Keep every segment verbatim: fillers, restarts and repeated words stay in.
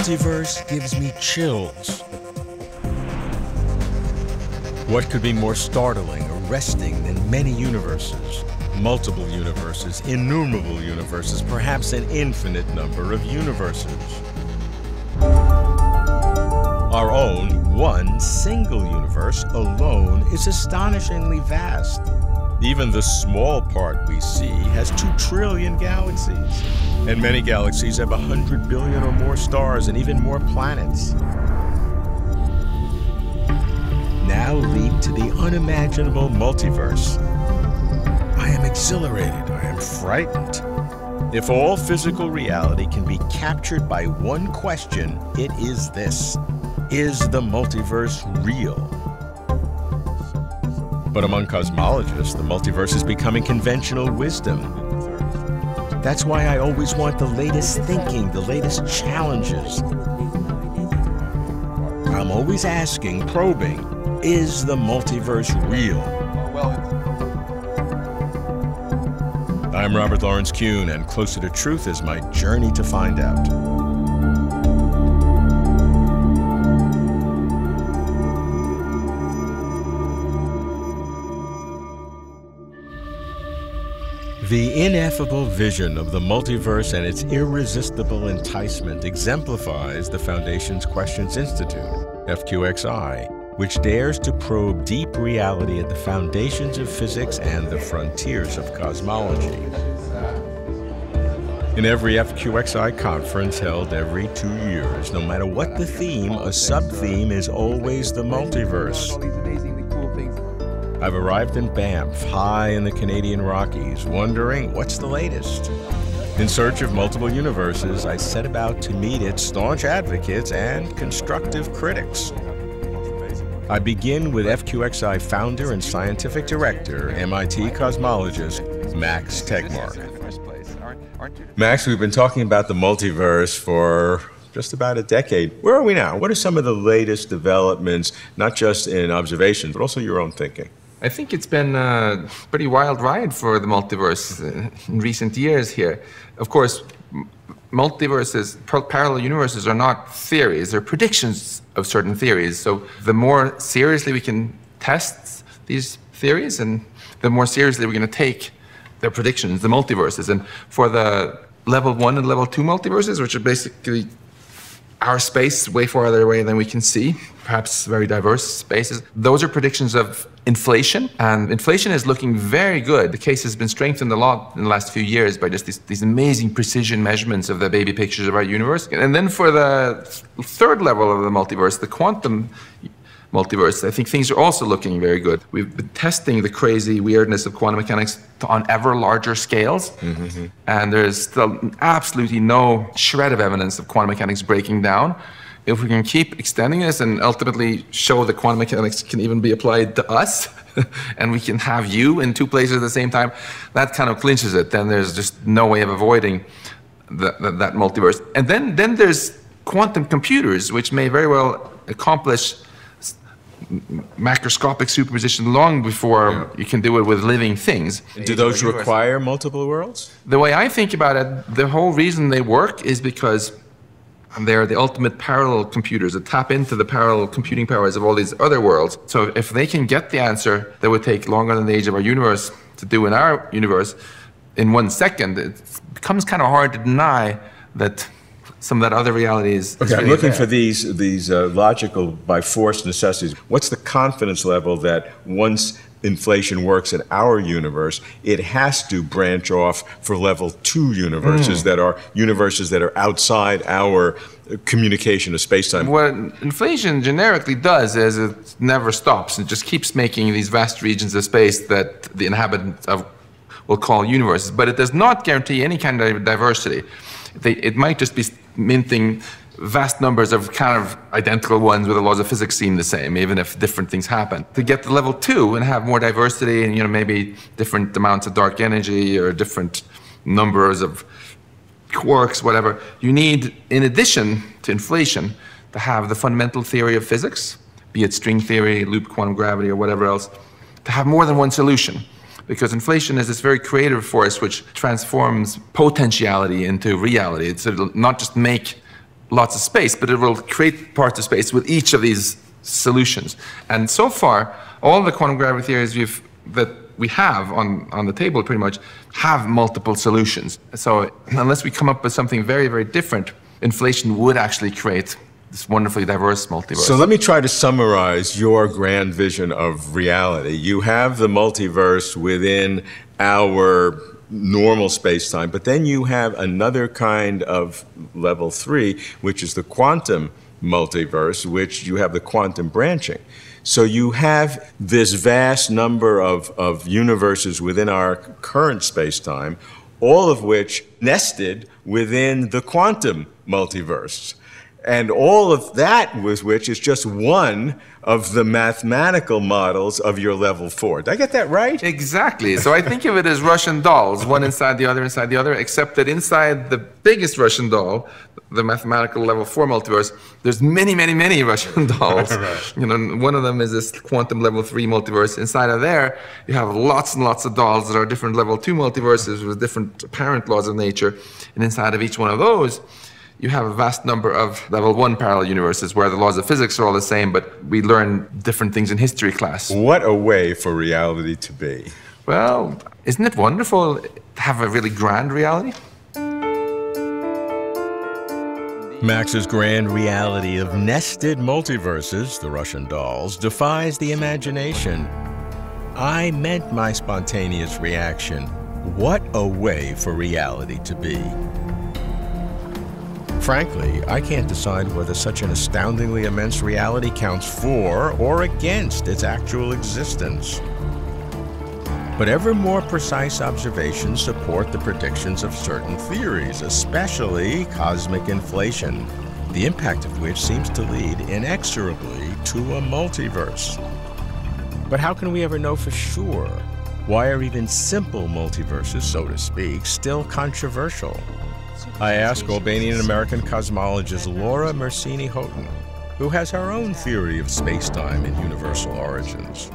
multiverse gives me chills. What could be more startling or arresting than many universes? Multiple universes, innumerable universes, perhaps an infinite number of universes. Our own one single universe alone is astonishingly vast. Even the small part we see has two trillion galaxies. And many galaxies have a hundred billion or more stars and even more planets. Now leap to the unimaginable multiverse. I am exhilarated, I am frightened. If all physical reality can be captured by one question, it is this: is the multiverse real? But among cosmologists, the multiverse is becoming conventional wisdom. That's why I always want the latest thinking, the latest challenges. I'm always asking, probing, is the multiverse real? I'm Robert Lawrence Kuhn, and Closer to Truth is my journey to find out. The ineffable vision of the multiverse and its irresistible enticement exemplifies the Foundation's Questions Institute, F Q X I, which dares to probe deep reality at the foundations of physics and the frontiers of cosmology. In every F Q X I conference held every two years, no matter what the theme, a sub-theme is always the multiverse. I've arrived in Banff, high in the Canadian Rockies, wondering what's the latest. In search of multiple universes, I set about to meet its staunch advocates and constructive critics. I begin with F Q X I founder and scientific director, M I T cosmologist, Max Tegmark. Max, we've been talking about the multiverse for just about a decade. Where are we now? What are some of the latest developments, not just in observation, but also your own thinking? I think it's been a pretty wild ride for the multiverse in recent years here. Of course, multiverses, parallel universes are not theories, they're predictions of certain theories. So the more seriously we can test these theories, and the more seriously we're going to take their predictions, the multiverses. And for the level one and level two multiverses, which are basically our space way farther away than we can see, perhaps very diverse spaces. Those are predictions of inflation, and inflation is looking very good. The case has been strengthened a lot in the last few years by just these, these amazing precision measurements of the baby pictures of our universe. And then for the third level of the multiverse, the quantum multiverse, I think things are also looking very good. We've been testing the crazy weirdness of quantum mechanics on ever larger scales, mm-hmm. and there's still absolutely no shred of evidence of quantum mechanics breaking down. If we can keep extending this and ultimately show that quantum mechanics can even be applied to us, and we can have you in two places at the same time, that kind of clinches it. Then there's just no way of avoiding the, the, that multiverse. And then, then there's quantum computers, which may very well accomplish macroscopic superposition long before yeah. you can do it with living things. Do those require multiple worlds? The way I think about it, the whole reason they work is because they're the ultimate parallel computers that tap into the parallel computing powers of all these other worlds. So if they can get the answer that would take longer than the age of our universe to do in our universe in one second, it becomes kind of hard to deny that some of that other reality is. Okay, is really I'm looking there. for these these uh, logical, by force, necessities. What's the confidence level that once inflation works in our universe, it has to branch off for level two universes mm. that are universes that are outside our communication of space-time? What inflation generically does is it never stops. It just keeps making these vast regions of space that the inhabitants of will call universes, but it does not guarantee any kind of diversity. They, it might just be minting vast numbers of kind of identical ones where the laws of physics seem the same, even if different things happen. To get to level two and have more diversity and, you know, maybe different amounts of dark energy or different numbers of quarks, whatever, you need, in addition to inflation, to have the fundamental theory of physics, be it string theory, loop quantum gravity, or whatever else, to have more than one solution. Because inflation is this very creative force which transforms potentiality into reality. It's not just make lots of space, but it will create parts of space with each of these solutions. And so far, all the quantum gravity theories we've, that we have on, on the table pretty much have multiple solutions. So unless we come up with something very, very different, inflation would actually create this wonderfully diverse multiverse. So let me try to summarize your grand vision of reality. You have the multiverse within our normal space-time, but then you have another kind of level three, which is the quantum multiverse, which you have the quantum branching. So you have this vast number of, of universes within our current space-time, all of which nested within the quantum multiverse. And all of that was which is just one of the mathematical models of your level four. Did I get that right? Exactly. So I think of it as Russian dolls, one inside the other, inside the other, except that inside the biggest Russian doll, the mathematical level four multiverse, there's many, many, many Russian dolls. Right. You know, one of them is this quantum level three multiverse. Inside of there, you have lots and lots of dolls that are different level two multiverses with different apparent laws of nature. And inside of each one of those, you have a vast number of level one parallel universes where the laws of physics are all the same, but we learn different things in history class. What a way for reality to be. Well, isn't it wonderful to have a really grand reality? Max's grand reality of nested multiverses, the Russian dolls, defies the imagination. I meant my spontaneous reaction. What a way for reality to be. Frankly, I can't decide whether such an astoundingly immense reality counts for or against its actual existence. But ever more precise observations support the predictions of certain theories, especially cosmic inflation, the impact of which seems to lead inexorably to a multiverse. But how can we ever know for sure? Why are even simple multiverses, so to speak, still controversial? I ask Albanian-American cosmologist Laura Mersini-Houghton, who has her own theory of space-time and universal origins.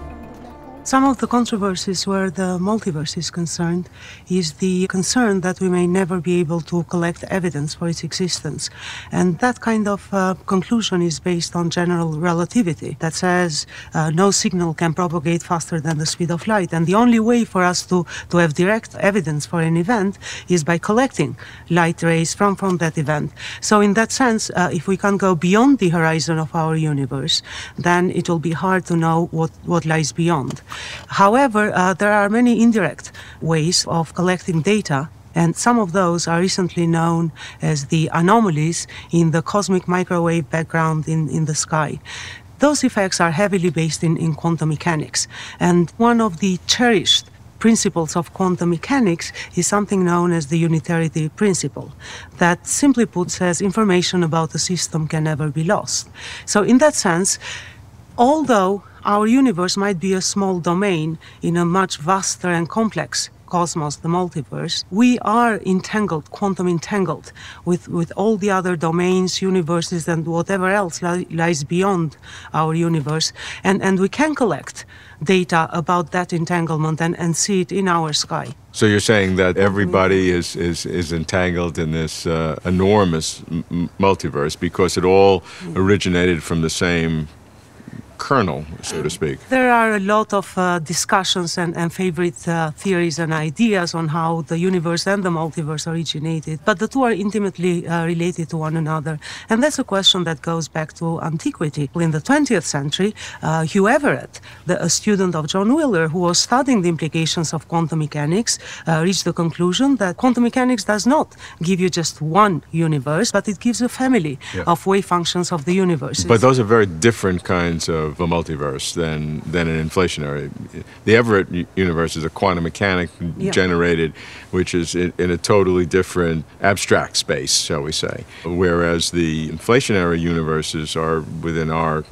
Some of the controversies where the multiverse is concerned is the concern that we may never be able to collect evidence for its existence. And that kind of uh, conclusion is based on general relativity that says uh, no signal can propagate faster than the speed of light. And the only way for us to, to have direct evidence for an event is by collecting light rays from, from that event. So in that sense, uh, if we can't go beyond the horizon of our universe, then it will be hard to know what, what lies beyond. However, uh, there are many indirect ways of collecting data, and some of those are recently known as the anomalies in the cosmic microwave background in, in the sky. Those effects are heavily based in, in quantum mechanics, and one of the cherished principles of quantum mechanics is something known as the unitarity principle, that simply put says information about a system can never be lost. So in that sense, although our universe might be a small domain in a much vaster and complex cosmos, the multiverse, we are entangled, quantum entangled, with, with all the other domains, universes, and whatever else li lies beyond our universe. And, and we can collect data about that entanglement and, and see it in our sky. So you're saying that everybody is, is, is entangled in this uh, enormous m multiverse because it all originated from the same kernel, so to speak. There are a lot of uh, discussions and, and favorite uh, theories and ideas on how the universe and the multiverse originated, but the two are intimately uh, related to one another. And that's a question that goes back to antiquity. In the twentieth century, uh, Hugh Everett, the, a student of John Wheeler, who was studying the implications of quantum mechanics, uh, reached the conclusion that quantum mechanics does not give you just one universe, but it gives a family yeah. of wave functions of the universe. But those are very different kinds of of a multiverse than, than an inflationary. The Everett universe is a quantum mechanic yeah. generated, which is in, in a totally different abstract space, shall we say, whereas the inflationary universes are within our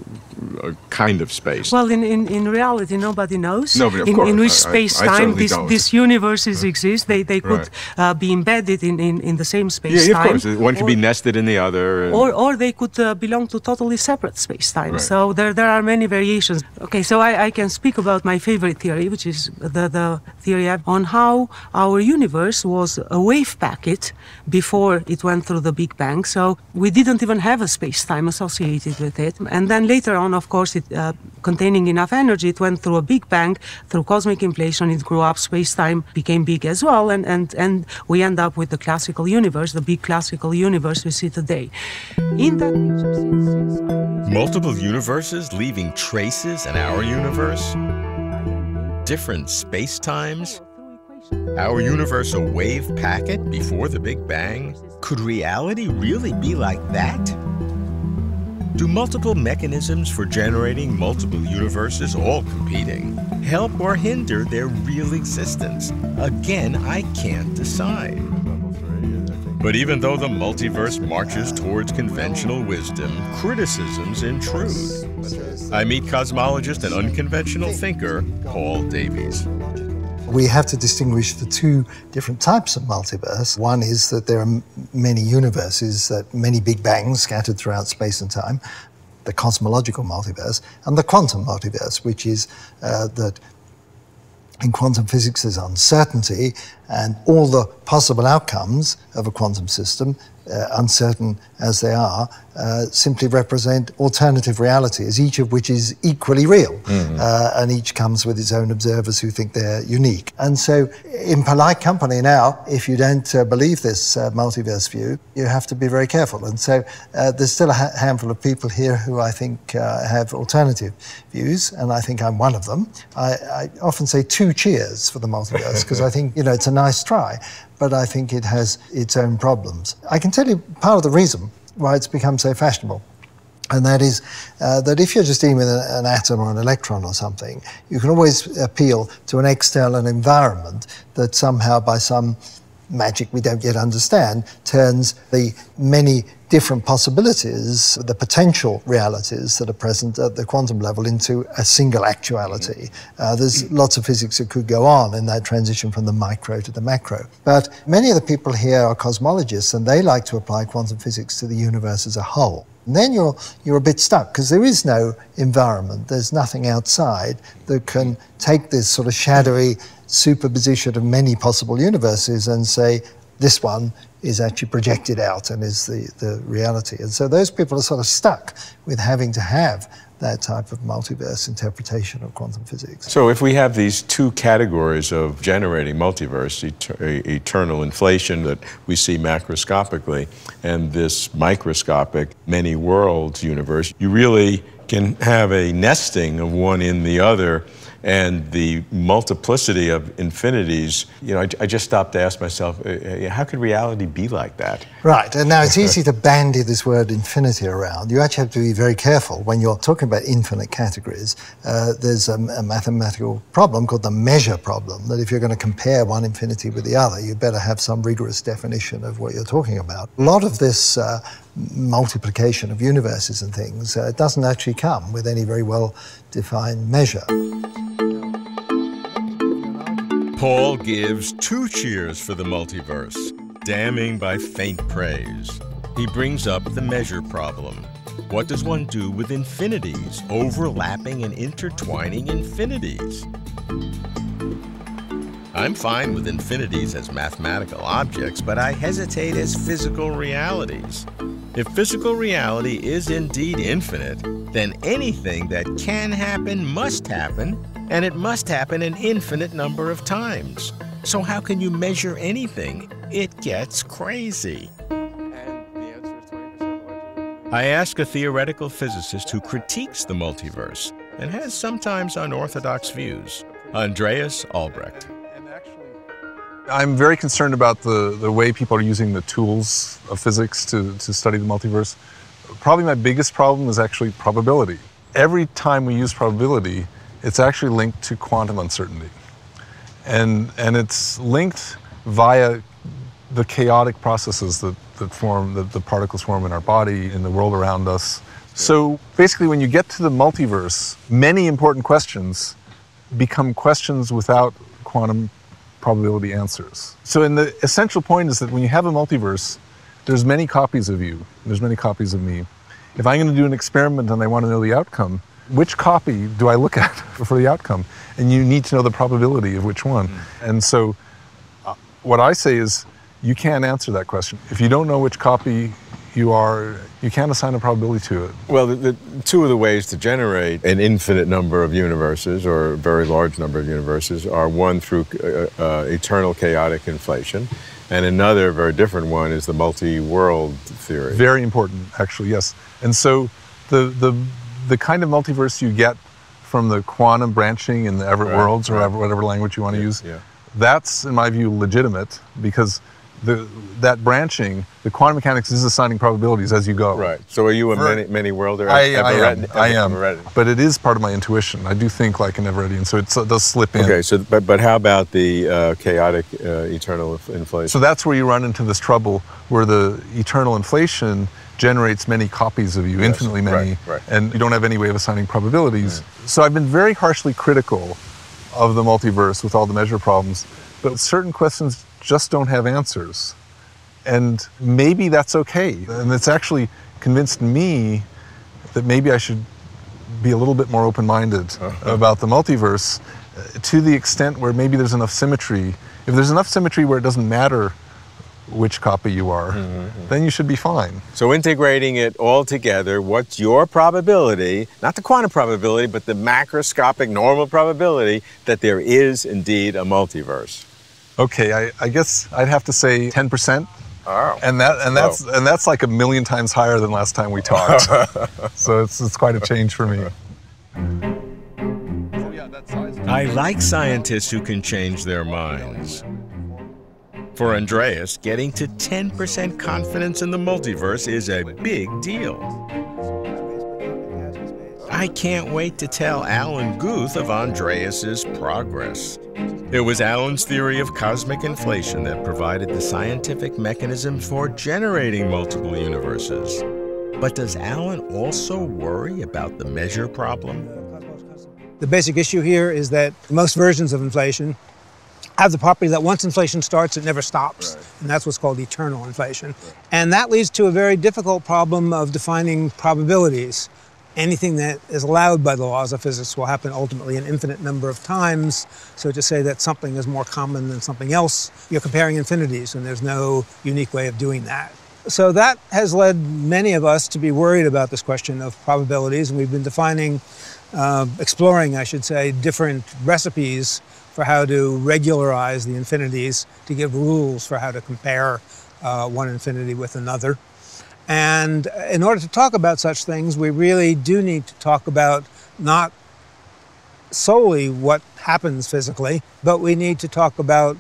a kind of space. Well, in, in, in reality, nobody knows nobody, of in, course. in which space-time these this universes exist. They, they could right. uh, be embedded in, in, in the same space-time. Yeah, of course. One or, could be nested in the other. And... Or, or they could uh, belong to totally separate space-time. Right. So there, there are many variations. Okay, so I, I can speak about my favorite theory, which is the, the theory on how our universe was a wave packet before it went through the Big Bang. So we didn't even have a space-time associated with it. And then later on, of course, it, uh, containing enough energy, it went through a Big Bang, through cosmic inflation, it grew up, space-time became big as well, and, and, and we end up with the classical universe, the big classical universe we see today. In that picture, since, since multiple universes leaving traces in our universe? Different space-times? Our universe a wave packet before the Big Bang? Could reality really be like that? Do multiple mechanisms for generating multiple universes, all competing, help or hinder their real existence? Again, I can't decide. But even though the multiverse marches towards conventional wisdom, criticisms intrude. I meet cosmologist and unconventional thinker, Paul Davies. We have to distinguish the two different types of multiverse. One is that there are many universes, that many Big Bangs scattered throughout space and time, the cosmological multiverse, and the quantum multiverse, which is uh, that in quantum physics there's uncertainty, and all the possible outcomes of a quantum system, uh, uncertain as they are, uh, simply represent alternative realities, each of which is equally real, mm-hmm. uh, and each comes with its own observers who think they're unique. And so, in polite company now, if you don't uh, believe this uh, multiverse view, you have to be very careful. And so, uh, there's still a ha handful of people here who I think uh, have alternative views, and I think I'm one of them. I, I often say two cheers for the multiverse, because I think, you know, it's a nice try, but I think it has its own problems. I can tell you part of the reason why it's become so fashionable, and that is uh, that if you're just dealing with an atom or an electron or something, you can always appeal to an external environment that somehow, by some magic we don't yet understand, turns the many different possibilities, the potential realities that are present at the quantum level, into a single actuality. Uh, there's lots of physics that could go on in that transition from the micro to the macro. But many of the people here are cosmologists, and they like to apply quantum physics to the universe as a whole. And then you're, you're a bit stuck, because there is no environment, there's nothing outside that can take this sort of shadowy superposition of many possible universes and say, this one is actually projected out and is the, the reality. And so those people are sort of stuck with having to have that type of multiverse interpretation of quantum physics. So if we have these two categories of generating multiverse, et eternal inflation that we see macroscopically, and this microscopic many worlds universe, you really can have a nesting of one in the other, and the multiplicity of infinities. You know, I, I just stopped to ask myself, uh, how could reality be like that? Right, and now it's easy to bandy this word infinity around. You actually have to be very careful when you're talking about infinite categories. Uh, there's a, a mathematical problem called the measure problem, that if you're going to compare one infinity with the other, you better have some rigorous definition of what you're talking about. A lot of this uh, multiplication of universes and things uh, doesn't actually come with any very well-defined measure. Paul gives two cheers for the multiverse, damning by faint praise. He brings up the measure problem. What does one do with infinities, overlapping and intertwining infinities? I'm fine with infinities as mathematical objects, but I hesitate as physical realities. If physical reality is indeed infinite, then anything that can happen must happen, and it must happen an infinite number of times. So how can you measure anything? It gets crazy. I ask a theoretical physicist who critiques the multiverse and has sometimes unorthodox views, Andreas Albrecht. I'm very concerned about the, the way people are using the tools of physics to, to study the multiverse. Probably my biggest problem is actually probability. Every time we use probability, it's actually linked to quantum uncertainty. And, and it's linked via the chaotic processes that, that form, that the particles form in our body, in the world around us, So basically, when you get to the multiverse, many important questions become questions without quantum probability answers. So and the essential point is that when you have a multiverse, there's many copies of you, there's many copies of me. If I'm going to do an experiment and I want to know the outcome, which copy do I look at for the outcome? And you need to know the probability of which one. Mm. And so uh, what I say is you can't answer that question. If you don't know which copy you are, you can't assign a probability to it. Well, the, the, two of the ways to generate an infinite number of universes, or a very large number of universes, are one through uh, uh, eternal chaotic inflation, and another very different one is the multi-world theory. Very important, actually, yes. And so the, the, the kind of multiverse you get from the quantum branching in the Everett right, worlds, or right. whatever language you want to yeah, use, yeah. that's, in my view, legitimate, because The, that branching, the quantum mechanics is assigning probabilities as you go. Right. So are you a many, many worlder? I, I am. I am. But it is part of my intuition. I do think like an Everettian, so it uh, does slip in. Okay. So, but but how about the uh, chaotic uh, eternal inflation? So that's where you run into this trouble, where the eternal inflation generates many copies of you, yes, infinitely many, right, right. and you don't have any way of assigning probabilities. Right. So I've been very harshly critical of the multiverse with all the measure problems, but certain questions just don't have answers. And maybe that's okay. And it's actually convinced me that maybe I should be a little bit more open-minded about the multiverse, uh, to the extent where maybe there's enough symmetry. If there's enough symmetry where it doesn't matter which copy you are, mm-hmm. then you should be fine. So integrating it all together, what's your probability, not the quantum probability, but the macroscopic normal probability that there is indeed a multiverse? Okay, I, I guess I'd have to say ten percent, oh, and that and that's low. and that's like a million times higher than last time we talked. So it's it's quite a change for me. I like scientists who can change their minds. For Andreas, getting to ten percent confidence in the multiverse is a big deal. I can't wait to tell Alan Guth of Andreas's progress. It was Alan's theory of cosmic inflation that provided the scientific mechanism for generating multiple universes. But does Alan also worry about the measure problem? The basic issue here is that most versions of inflation have the property that once inflation starts, it never stops. Right. And that's what's called eternal inflation. Right. And that leads to a very difficult problem of defining probabilities. Anything that is allowed by the laws of physics will happen ultimately an infinite number of times. So to say that something is more common than something else, you're comparing infinities, and there's no unique way of doing that. So that has led many of us to be worried about this question of probabilities, and we've been defining, uh, exploring, I should say, different recipes for how to regularize the infinities, to give rules for how to compare uh, one infinity with another. And in order to talk about such things, we really do need to talk about not solely what happens physically, but we need to talk about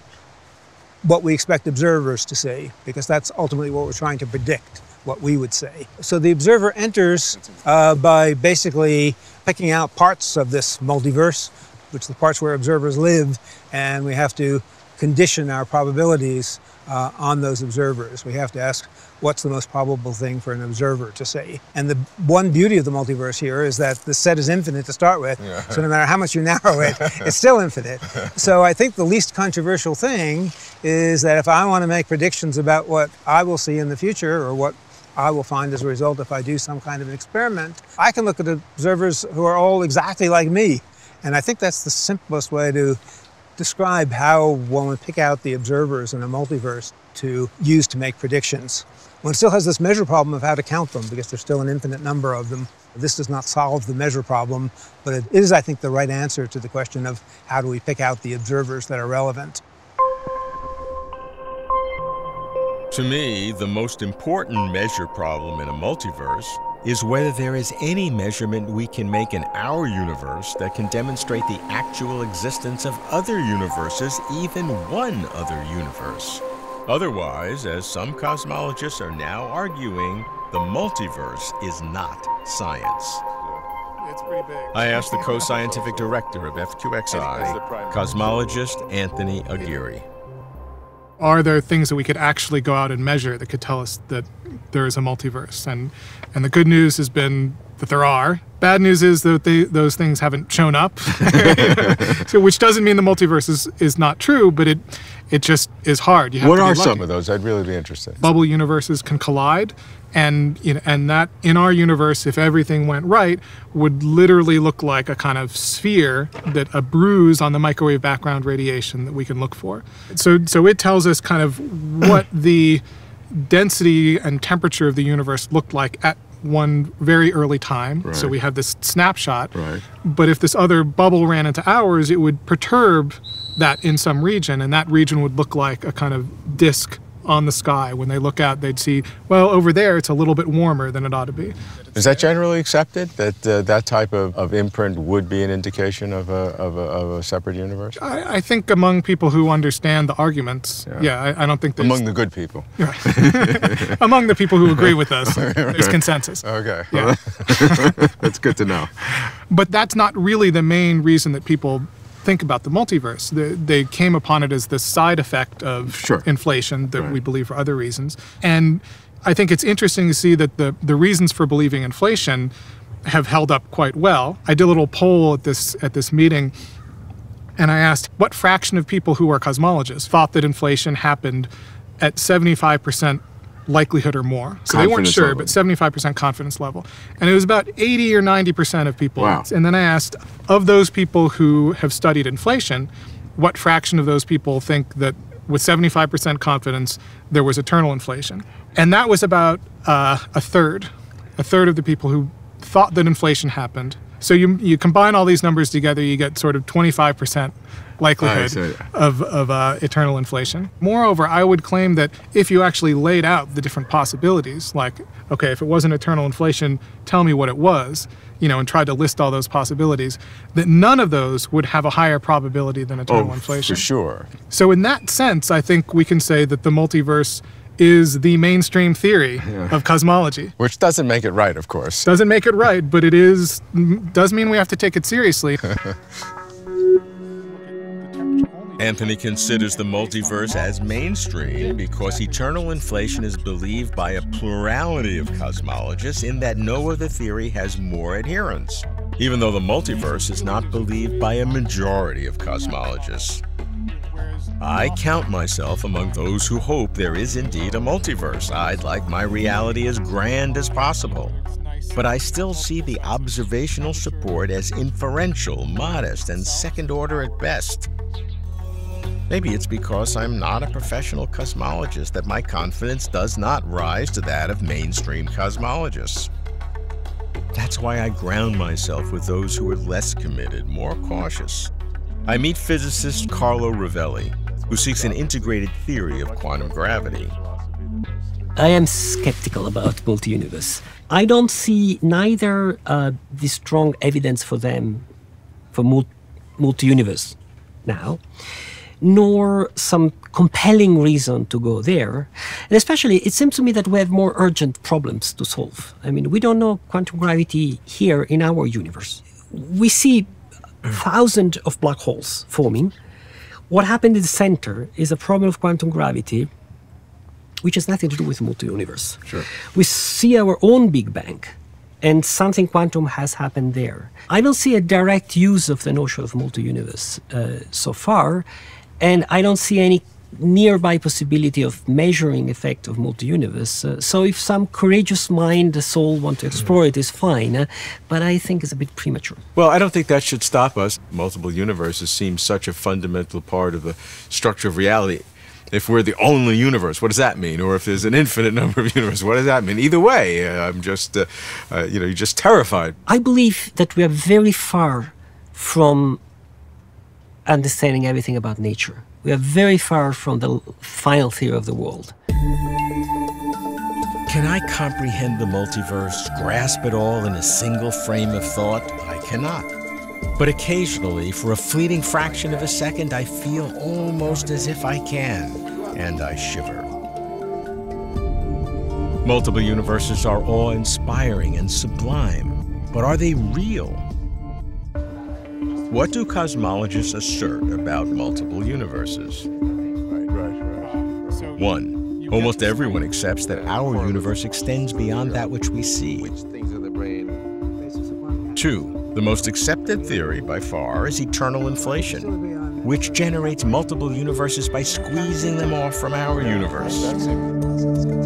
what we expect observers to see, because that's ultimately what we're trying to predict, what we would say. So the observer enters uh, by basically picking out parts of this multiverse, which are the parts where observers live, and we have to condition our probabilities uh, on those observers. We have to ask, what's the most probable thing for an observer to see? And the one beauty of the multiverse here is that the set is infinite to start with, yeah. so no matter how much you narrow it, it's still infinite. So I think the least controversial thing is that if I want to make predictions about what I will see in the future, or what I will find as a result if I do some kind of an experiment, I can look at observers who are all exactly like me. And I think that's the simplest way to describe how one would pick out the observers in a multiverse to use to make predictions. One still has this measure problem of how to count them, because there's still an infinite number of them. This does not solve the measure problem, but it is, I think, the right answer to the question of how do we pick out the observers that are relevant. To me, the most important measure problem in a multiverse is whether there is any measurement we can make in our universe that can demonstrate the actual existence of other universes, even one other universe. Otherwise, as some cosmologists are now arguing, the multiverse is not science. It's pretty big. I asked the co-scientific director of F Q X I, cosmologist Anthony Aguirre. Are there things that we could actually go out and measure that could tell us that there is a multiverse? And, and the good news has been that there are. Bad news is that they, those things haven't shown up, so, which doesn't mean the multiverse is, is not true, but it it just is hard. You have what to are some of those? I'd really be interested. Bubble universes can collide, and you know, and that in our universe, if everything went right, would literally look like a kind of sphere, that a bruise on the microwave background radiation that we can look for. So so it tells us kind of what the density and temperature of the universe looked like at one very early time, right. So we have this snapshot, right. But if this other bubble ran into ours, it would perturb that in some region, and that region would look like a kind of disk on the sky. When they look out, they'd see, well, over there it's a little bit warmer than it ought to be. Is that generally accepted, that uh, that type of, of imprint would be an indication of a, of a, of a separate universe? I, I think among people who understand the arguments, yeah, yeah I, I don't think there's... Among the good people. Right. Among the people who agree with us, there's consensus. Okay. Yeah. That's good to know. But that's not really the main reason that people think about the multiverse. They, they came upon it as this side effect of sure. inflation that right. we believe for other reasons. And I think it's interesting to see that the, the reasons for believing inflation have held up quite well. I did a little poll at this, at this meeting, and I asked what fraction of people who are cosmologists thought that inflation happened at seventy-five percent likelihood or more. So confidence they weren't sure, level. But seventy-five percent confidence level. And it was about eighty or ninety percent of people. Wow. And then I asked, of those people who have studied inflation, what fraction of those people think that with seventy-five percent confidence there was eternal inflation? And that was about uh, a third, a third of the people who thought that inflation happened. So you, you combine all these numbers together, you get sort of twenty-five percent likelihood so, yeah. of, of uh, eternal inflation. Moreover, I would claim that if you actually laid out the different possibilities, like, okay, if it wasn't eternal inflation, tell me what it was, you know, and tried to list all those possibilities, that none of those would have a higher probability than eternal oh, inflation. For sure. So in that sense, I think we can say that the multiverse is the mainstream theory yeah. of cosmology. Which doesn't make it right, of course. Doesn't make it right, but it is, does mean we have to take it seriously. Anthony considers the multiverse as mainstream because eternal inflation is believed by a plurality of cosmologists, in that no other theory has more adherents, even though the multiverse is not believed by a majority of cosmologists. I count myself among those who hope there is indeed a multiverse. I'd like my reality as grand as possible. But I still see the observational support as inferential, modest, and second order at best. Maybe it's because I'm not a professional cosmologist that my confidence does not rise to that of mainstream cosmologists. That's why I ground myself with those who are less committed, more cautious. I meet physicist Carlo Rovelli, who seeks an integrated theory of quantum gravity. I am skeptical about multi-universe. I don't see neither uh, the strong evidence for them, for multi-universe now, nor some compelling reason to go there. And especially, it seems to me that we have more urgent problems to solve. I mean, we don't know quantum gravity here in our universe. We see thousands of black holes forming. What happened in the center is a problem of quantum gravity, which has nothing to do with multi-universe. Sure. We see our own Big Bang, and something quantum has happened there. I don't see a direct use of the notion of multi-universe uh, so far, and I don't see any nearby possibility of measuring effect of multi-universe. Uh, so if some courageous mind, the soul, want to explore it, is fine, uh, but I think it's a bit premature. Well, I don't think that should stop us. Multiple universes seem such a fundamental part of the structure of reality. If we're the only universe, what does that mean? Or if there's an infinite number of universes, what does that mean? Either way, uh, I'm just, uh, uh, you know, you're just terrified. I believe that we are very far from understanding everything about nature. We are very far from the final theory of the world. Can I comprehend the multiverse, grasp it all in a single frame of thought? I cannot. But occasionally, for a fleeting fraction of a second, I feel almost as if I can, and I shiver. Multiple universes are awe-inspiring and sublime, but are they real? What do cosmologists assert about multiple universes? Right, right, right. One, almost everyone accepts that our universe extends beyond that which we see. Two, the most accepted theory by far is eternal inflation, which generates multiple universes by squeezing them off from our universe.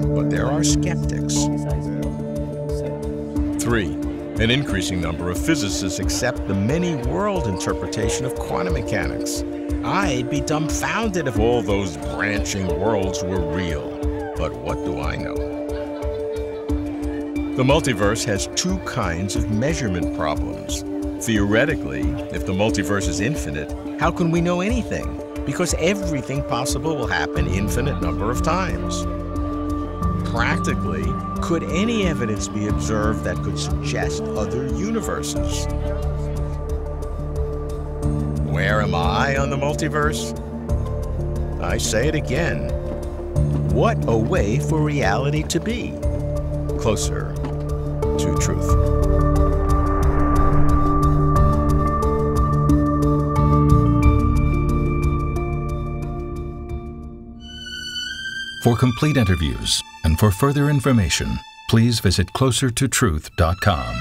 But there are skeptics. Three, an increasing number of physicists accept the many-world interpretation of quantum mechanics. I'd be dumbfounded if all those branching worlds were real, but what do I know? The multiverse has two kinds of measurement problems. Theoretically, if the multiverse is infinite, how can we know anything? Because everything possible will happen infinite number of times. Practically, could any evidence be observed that could suggest other universes? Where am I on the multiverse? I say it again. What a way for reality to be. Closer to Truth. For complete interviews and for further information, please visit closer to truth dot com.